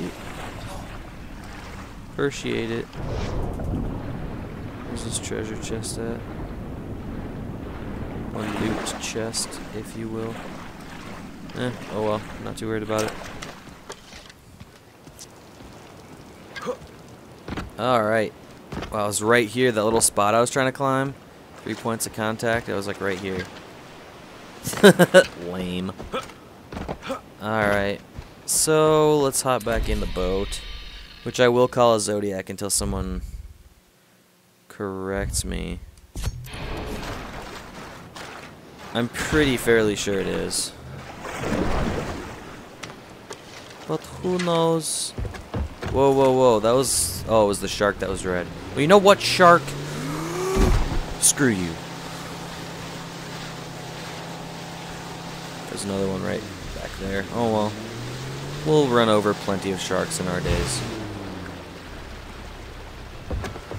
you. Appreciate it. Where's this treasure chest at? One loot chest, if you will. Eh, oh well, not too worried about it. Alright. Well, I was right here, that little spot I was trying to climb. 3 points of contact, I was like right here. Lame. Alright. So, let's hop back in the boat. Which I will call a Zodiac until someone corrects me. I'm pretty fairly sure it is. But who knows? Whoa, whoa, whoa. That was... Oh, it was the shark that was red. Well, you know what, shark? Screw you. There's another one right back there. Oh, well. We'll run over plenty of sharks in our days.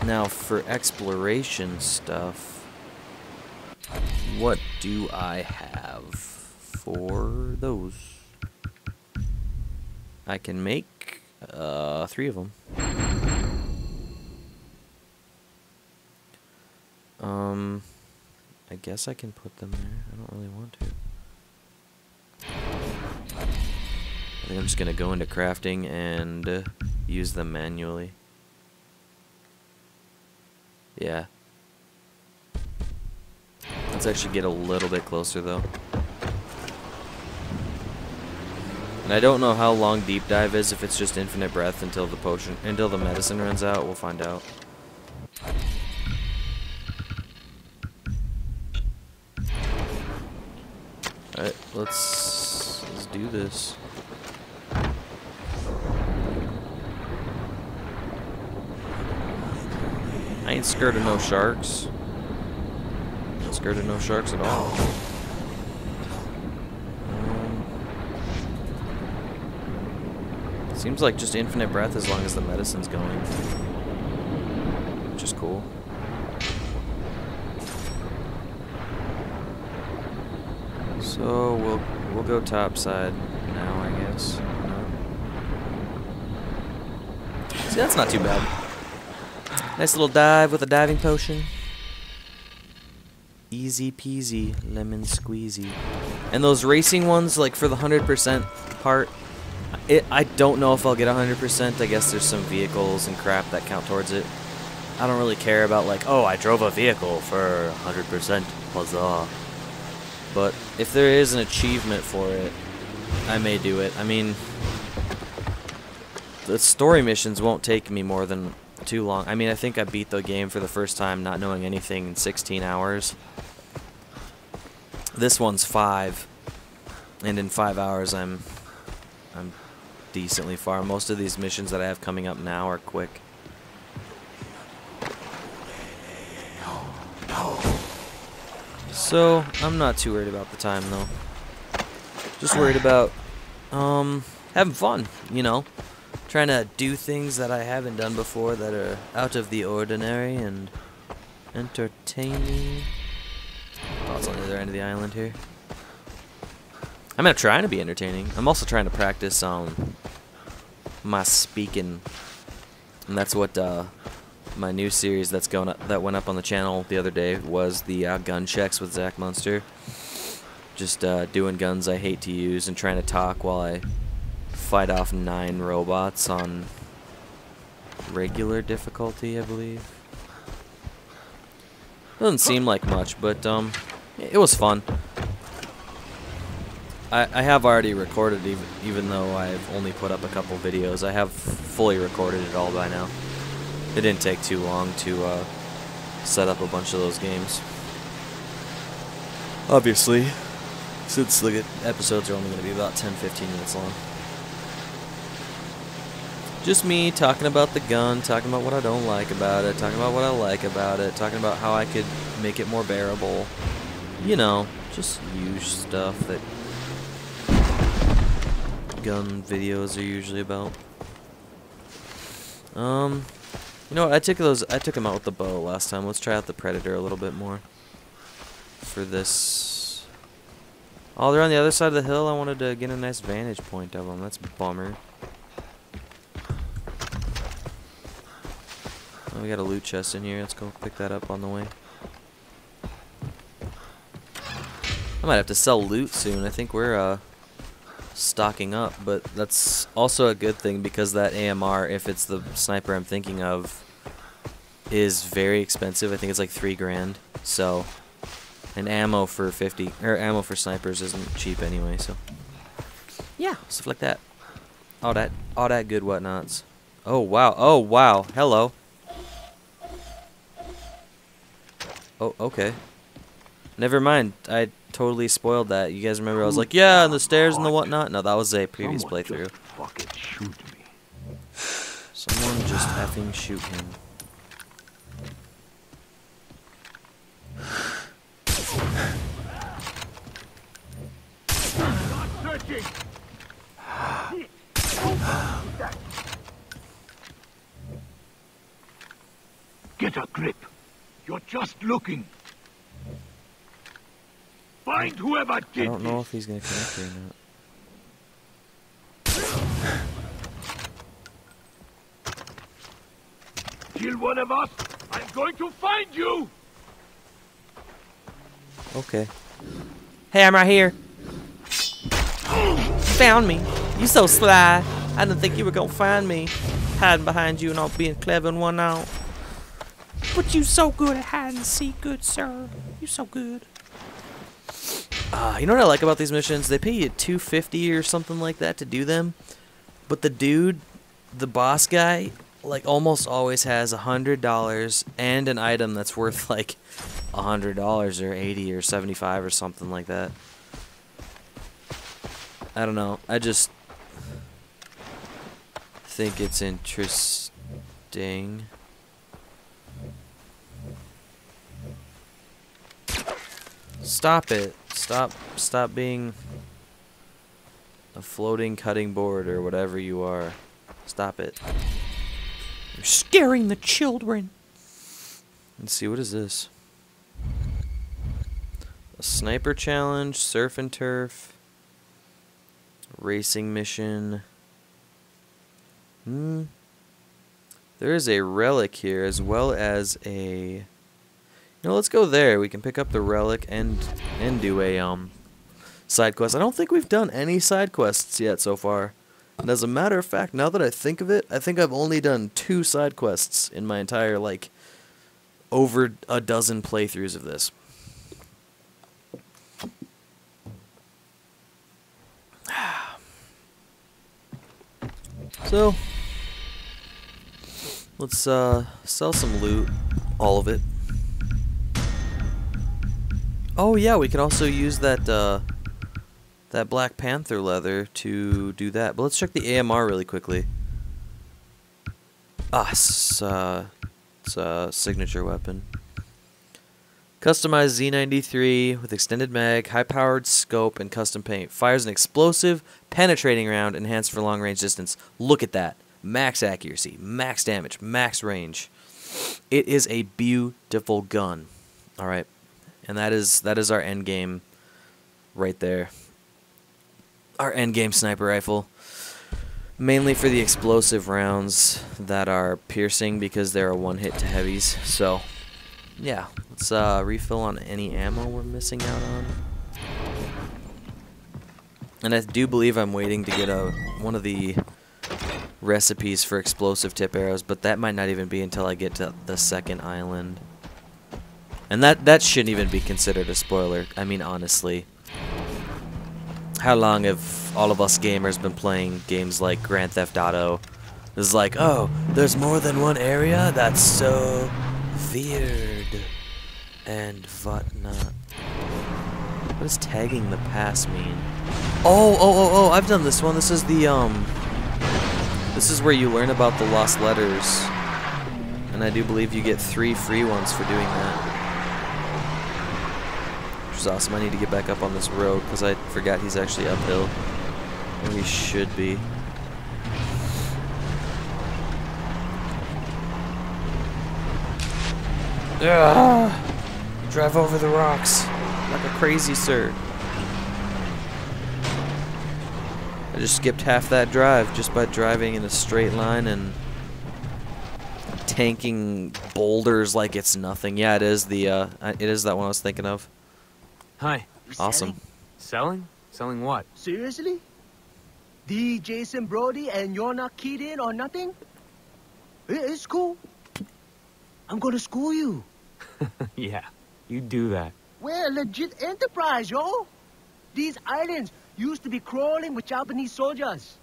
Now, for exploration stuff... What do I have for those? I can make... 3 of them. I guess I can put them there. I don't really want to. I think I'm just gonna go into crafting and use them manually. Yeah. Let's actually get a little bit closer though. And I don't know how long deep dive is, if it's just infinite breath until the potion, until the medicine runs out, we'll find out. Alright, let's do this. I ain't scared of no sharks. I'm not scared of no sharks at all. Seems like just infinite breath as long as the medicine's going. Which is cool. So we'll go topside now, I guess. See, that's not too bad. Nice little dive with a diving potion. Easy peasy, lemon squeezy. And those racing ones, like for the 100% part, I don't know if I'll get 100%. I guess there's some vehicles and crap that count towards it. I don't really care about like, oh, I drove a vehicle for 100%. Huzzah. But if there is an achievement for it, I may do it. I mean, the story missions won't take me more than too long. I mean, I think I beat the game for the first time not knowing anything in 16 hours. This one's 5. And in 5 hours, I'm decently far. Most of these missions that I have coming up now are quick. So, I'm not too worried about the time, though. Just worried about, having fun, you know? Trying to do things that I haven't done before that are out of the ordinary and entertaining. Oh, it's on the other end of the island here. I'm not trying to be entertaining. I'm also trying to practice my speaking, and that's what my new series that's going up, that went up on the channel the other day was the gun checks with Zach Munster. Just doing guns I hate to use and trying to talk while I fight off 9 robots on regular difficulty, I believe. Doesn't seem like much, but it was fun. I have already recorded, even though I've only put up a couple videos. I have fully recorded it all by now. It didn't take too long to set up a bunch of those games. Obviously, since the episodes are only going to be about 10-15 minutes long. Just me talking about the gun, talking about what I don't like about it, talking about what I like about it, talking about how I could make it more bearable. You know, just use stuff that... gun videos are usually about. You know what, I took them out with the bow last time. Let's try out the Predator a little bit more for this. Oh, they're on the other side of the hill. I wanted to get a nice vantage point of them. That's a bummer. We got a loot chest in here. Let's go pick that up on the way. I might have to sell loot soon. I think we're stocking up, but that's also a good thing because that AMR, if it's the sniper I'm thinking of, is very expensive. I think it's like 3 grand. So, and ammo for 50 or ammo for snipers isn't cheap anyway. So, yeah, stuff like that. All that good whatnots. Oh wow! Oh wow! Hello. Oh okay. Never mind. I totally spoiled that. You guys remember I was like, yeah, on the stairs and the whatnot. No, that was a previous playthrough. Someone just effing shoot him. Get a grip. You're just looking. Find whoever did. I don't know if he's gonna connect or not. Kill one of us. I'm going to find you. Okay. Hey, I'm right here. Found me. You so sly. I didn't think you were gonna find me. Hiding behind you and all being clever and whatnot. But you so good at hide and seek, good sir. You so good. You know what I like about these missions? They pay you $250 or something like that to do them. But the dude, the boss guy, like almost always has $100 and an item that's worth like $100 or $80 or $75 or something like that. I don't know. I just think it's interesting. Stop it. Stop being a floating cutting board or whatever you are. Stop it. You're scaring the children. Let's see, what is this? A sniper challenge, surf and turf, racing mission. There is a relic here as well as a... No, let's go there. We can pick up the relic and do a side quest. I don't think we've done any side quests yet so far. And as a matter of fact, now that I think of it, I think I've only done 2 side quests in my entire, like, over a dozen playthroughs of this. So, let's sell some loot. All of it. Oh yeah, we can also use that that Black Panther leather to do that. But let's check the AMR really quickly. It's a signature weapon. Customized Z93 with extended mag, high-powered scope, and custom paint. Fires an explosive, penetrating round, enhanced for long-range distance. Look at that. Max accuracy, max damage, max range. It is a beautiful gun. All right. And that is our end game right there. Our end game sniper rifle. Mainly for the explosive rounds that are piercing because they're a one hit to heavies. So yeah, let's refill on any ammo we're missing out on. And I do believe I'm waiting to get one of the recipes for explosive tip arrows, but that might not even be until I get to the second island. And that shouldn't even be considered a spoiler. I mean, honestly. How long have all of us gamers been playing games like Grand Theft Auto? It's like, oh, there's more than one area? That's so weird. And whatnot. What does tagging the past mean? Oh, I've done this one. This is the, this is where you learn about the lost letters. And I do believe you get 3 free ones for doing that. Which is awesome. I need to get back up on this road because I forgot he's actually uphill. Or he should be. You drive over the rocks like a crazy sir. I just skipped half that drive just by driving in a straight line and tanking boulders like it's nothing. Yeah, it is the it is that one I was thinking of. Hi. Awesome. Selling? Selling what? Seriously? The Jason Brody and you're not keyed in or nothing? It's cool. I'm gonna school you. Yeah, you do that. We're a legit enterprise, yo. These islands used to be crawling with Japanese soldiers.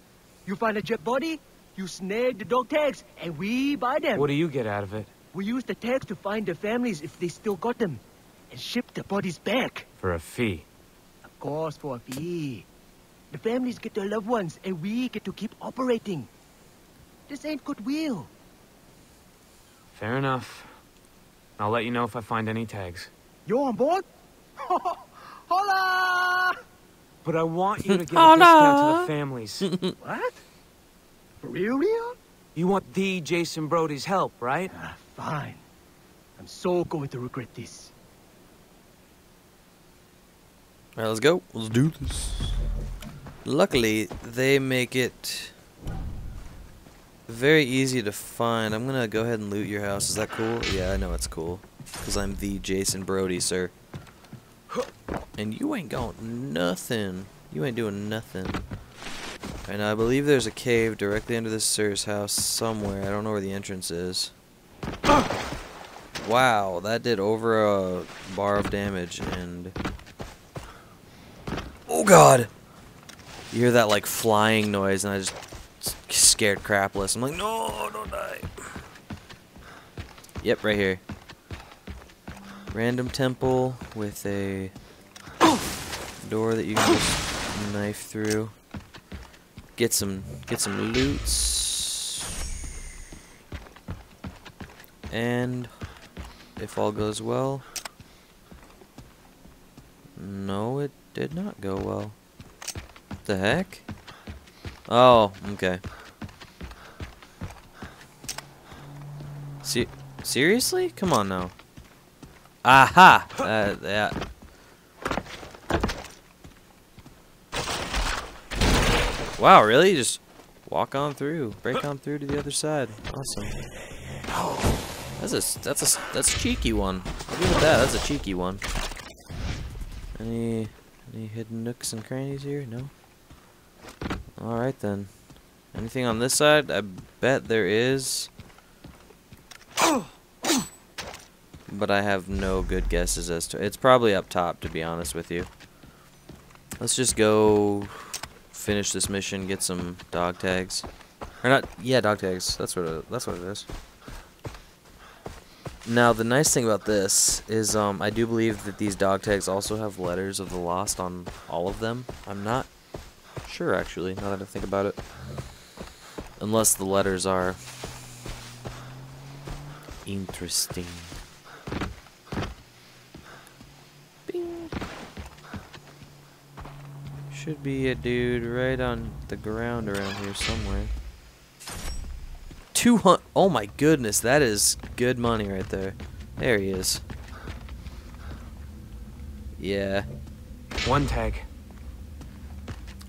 You find a jet body, you snag the dog tags, and we buy them. What do you get out of it? We use the tags to find the families if they still got them, and ship the bodies back. For a fee. Of course, for a fee. The families get their loved ones, and we get to keep operating. This ain't goodwill. Fair enough. I'll let you know if I find any tags. You're on board? Hola! But I want you to give a discount to the families. What? For real, real? You want the Jason Brody's help, right? Fine. I'm so going to regret this. All right, let's go. Let's do this. Luckily, they make it very easy to find. I'm gonna go ahead and loot your house. Is that cool? Yeah, I know it's cool. Because I'm the Jason Brody, sir. And you ain't got nothing. You ain't doing nothing. And I believe there's a cave directly under this sir's house somewhere. I don't know where the entrance is. Wow, that did over a bar of damage and... Oh god! You hear that like flying noise and I just scared crapless. I'm like, no, don't die. Yep, right here. Random temple with a door that you can just knife through. Get some loots. And if all goes well. No, it did not go well. What the heck? Oh, okay. Seriously? Come on now. Aha! Yeah. Wow, really? You just walk on through, break on through to the other side. Awesome. That's a cheeky one. I'll give it that. That's a cheeky one. Any hidden nooks and crannies here? No. All right then. Anything on this side? I bet there is. But I have no good guesses as to... It's probably up top, to be honest with you. Let's just go finish this mission, get some dog tags. Or not... Yeah, dog tags. That's what it is. Now, the nice thing about this is I do believe that these dog tags also have letters of the lost on all of them. I'm not sure, actually, now that I think about it. Unless the letters are... interesting. Should be a dude right on the ground around here somewhere. 200. Oh my goodness, that is good money right there. There he is. Yeah. One tag.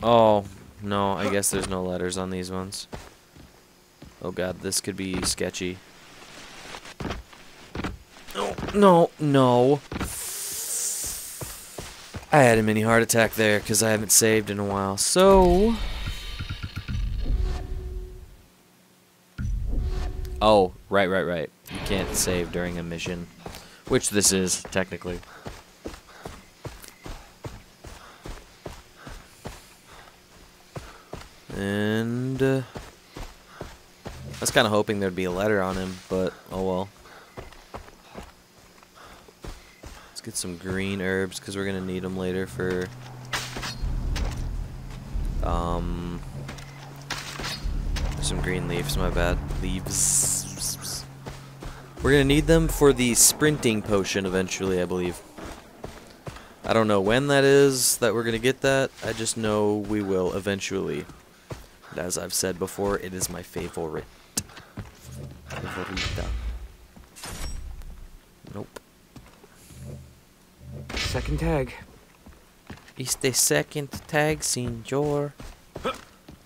Oh no, I guess there's no letters on these ones. Oh god, this could be sketchy. No, no, no. I had a mini heart attack there because I haven't saved in a while. So, oh, right. You can't save during a mission, which this is technically. And I was kind of hoping there'd be a letter on him, but oh well. Get some green herbs because we're gonna need them later for some green leaves. My bad, leaves. We're gonna need them for the sprinting potion eventually, I believe. I don't know when that is that we're gonna get that. I just know we will eventually. And as I've said before, it is my favorite. Favorita. Nope. Second tag. It's the second tag, senor.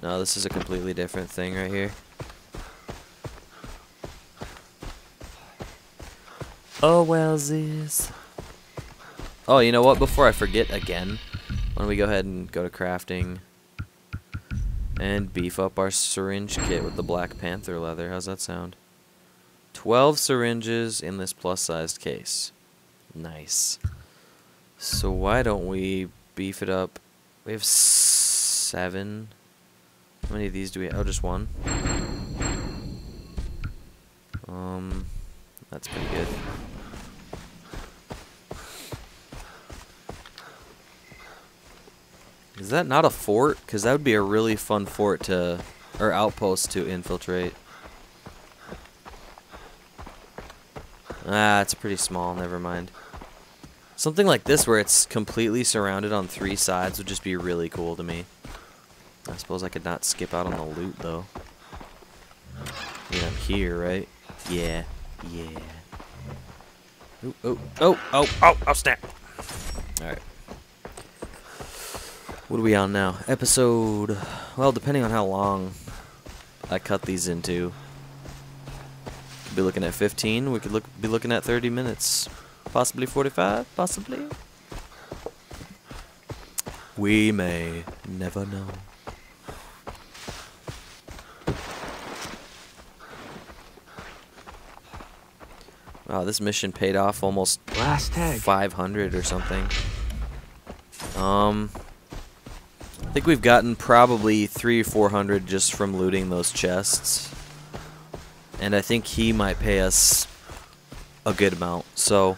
No, this is a completely different thing right here. Oh, wellsies. Oh, you know what? Before I forget again, why don't we go ahead and go to crafting and beef up our syringe kit with the Black Panther leather. How's that sound? 12 syringes in this plus-sized case. Nice. So why don't we beef it up? We have 7. How many of these do we have? Oh, just one. That's pretty good. Is that not a fort? Because that would be a really fun fort to, or outpost to infiltrate. Ah, it's pretty small, never mind. Something like this where it's completely surrounded on 3 sides would just be really cool to me. I suppose I could not skip out on the loot, though. Yeah, I'm here, right? Yeah. Yeah. Ooh, oh, oh, oh, oh, oh, snap. Alright. What are we on now? Episode... Well, depending on how long I cut these into. Could be looking at 15. We could be looking at 30 minutes. Possibly 45. Possibly. We may never know. Wow, this mission paid off almost last tag 500 or something. I think we've gotten probably 300 or 400 just from looting those chests, and I think he might pay us a good amount. So,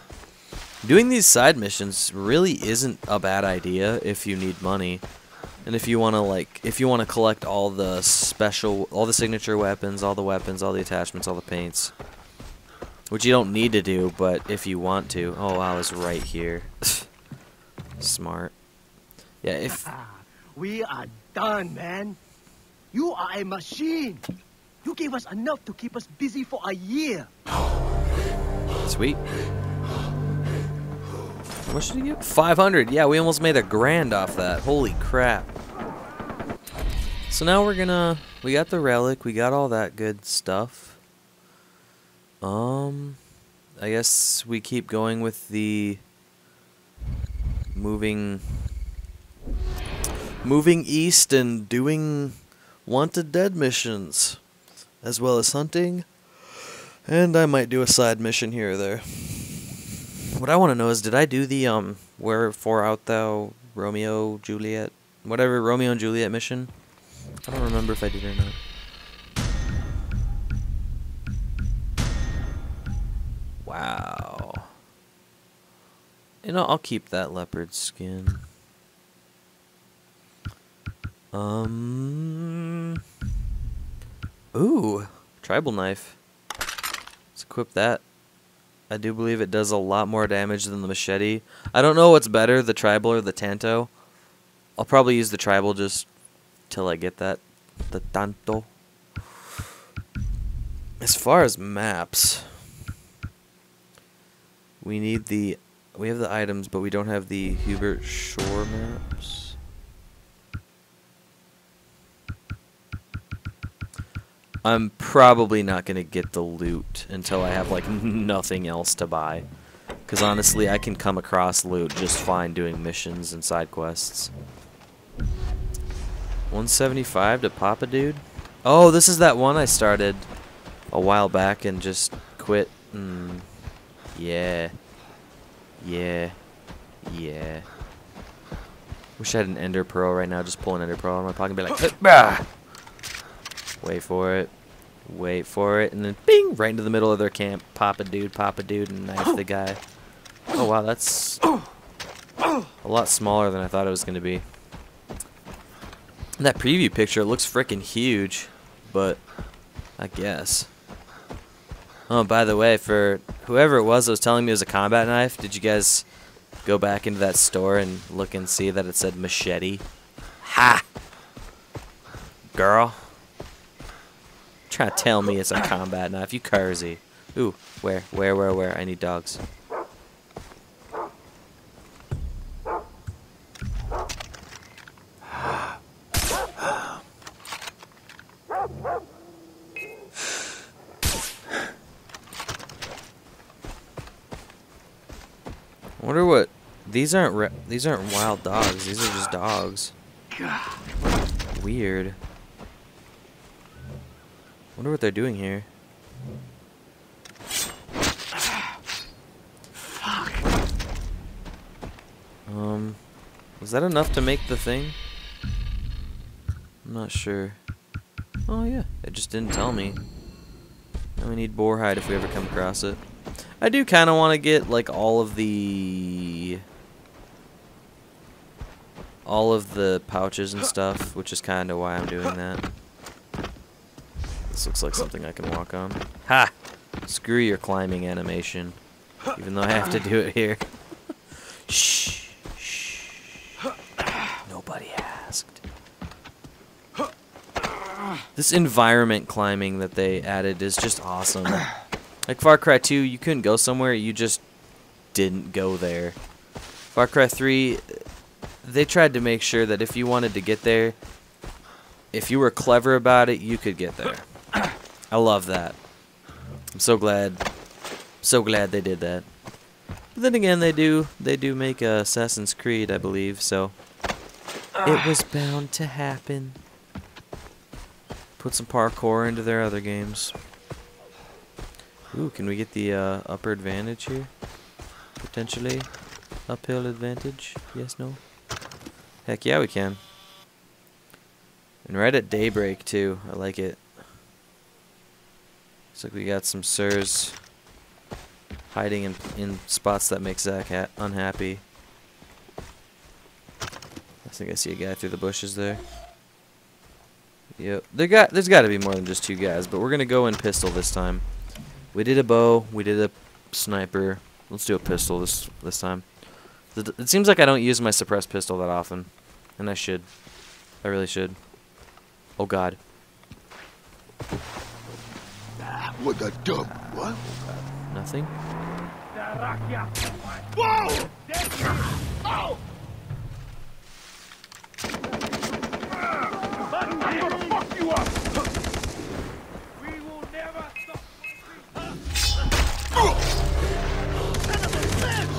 doing these side missions really isn't a bad idea if you need money, and if you want to collect all the special, all the signature weapons, all the attachments, all the paints. Which you don't need to do, but if you want to. Oh, wow, it's right here. Smart. Yeah, if... We are done, man. You are a machine. You gave us enough to keep us busy for a year. Sweet. What should we get? 500. Yeah, we almost made $1,000 off that. Holy crap. So now we're gonna... We got the relic. We got all that good stuff. I guess we keep going with the moving east and doing wanted dead missions, as well as hunting, and I might do a side mission here or there. What I want to know is, did I do the, wherefore out thou, Romeo, Juliet, whatever, Romeo and Juliet mission? I don't remember if I did or not. Wow. You know, I'll keep that leopard skin. Ooh, tribal knife. Let's equip that. I do believe it does a lot more damage than the machete. I don't know what's better, the tribal or the tanto. I'll probably use the tribal just till I get that. The tanto. As far as maps... We need the... We have the items, but we don't have the Hubert Shore maps. I'm probably not going to get the loot until I have, like, nothing else to buy. Because, honestly, I can come across loot just fine doing missions and side quests. 175 to pop a dude? Oh, this is that one I started a while back and just quit and... Yeah. Yeah. Yeah. Wish I had an Ender Pearl right now. Just pull an Ender Pearl out of my pocket and be like, bah! Wait for it. Wait for it. And then bing! Right into the middle of their camp. Pop a dude, and knife the guy. Oh, wow. That's a lot smaller than I thought it was going to be. And that preview picture looks freaking huge, but I guess. Oh, by the way, for whoever it was that was telling me it was a combat knife, did you guys go back into that store and look and see that it said machete? Ha! Girl. Try to tell me it's a combat knife, you crazy. Ooh, where? I need dogs. Wonder what these aren't wild dogs. These are just dogs. Weird. Wonder what they're doing here. Was that enough to make the thing? I'm not sure. Oh yeah, it just didn't tell me. Now we need boar hide if we ever come across it. I do kind of want to get like all of the pouches and stuff, which is kind of why I'm doing that. This looks like something I can walk on. Ha! Screw your climbing animation, even though I have to do it here. Shh! Shh! Nobody asked. This environment climbing that they added is just awesome. Like Far Cry 2, you couldn't go somewhere, you just didn't go there. Far Cry 3, they tried to make sure that if you wanted to get there, if you were clever about it, you could get there. I love that. I'm so glad they did that. But then again, they do make Assassin's Creed, I believe, so it was bound to happen. Put some parkour into their other games. Ooh, can we get the upper advantage here? Potentially uphill advantage? Yes, no? Heck yeah, we can. And right at daybreak too. I like it. Looks like we got some sirs hiding in spots that make Zach unhappy. I think I see a guy through the bushes there. Yep. There's got to be more than just two guys, but we're gonna go in pistol this time. We did a bow. We did a sniper. Let's do a pistol this time. It seems like I don't use my suppressed pistol that often, and I should. I really should. Oh God. What the dog? What? Nothing. Whoa! Oh! I'm gonna fuck you up. We will never stop. Son of a bitch!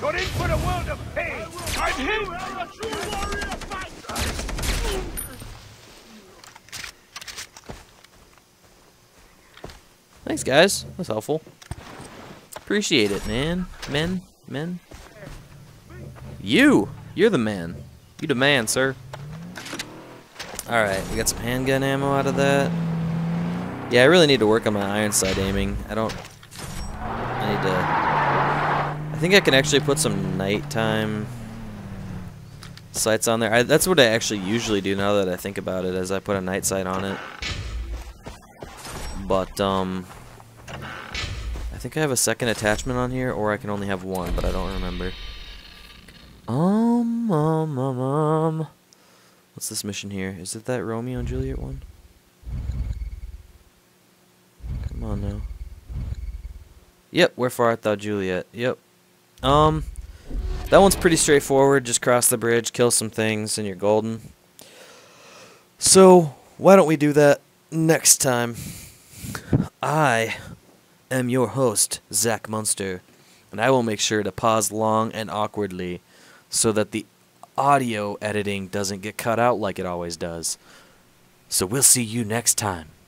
You're in for the world of pain. I'm here. I'm a true warrior fighter. Thanks, guys. That's helpful. Appreciate it, man. Men. You're the man. You the man, sir. Alright, we got some handgun ammo out of that. Yeah, I really need to work on my iron sight aiming. I think I can actually put some nighttime sights on there. That's what I actually usually do now that I think about it, as I put a night sight on it. But, I think I have a second attachment on here, or I can only have one, but I don't remember. What's this mission here? Is it that Romeo and Juliet one? Come on now. Yep, where far art thou, Juliet? Yep. That one's pretty straightforward. Just cross the bridge, kill some things, and you're golden. So, why don't we do that next time? I am your host, Zach Munster, and I will make sure to pause long and awkwardly so that the audio editing doesn't get cut out like it always does. So we'll see you next time.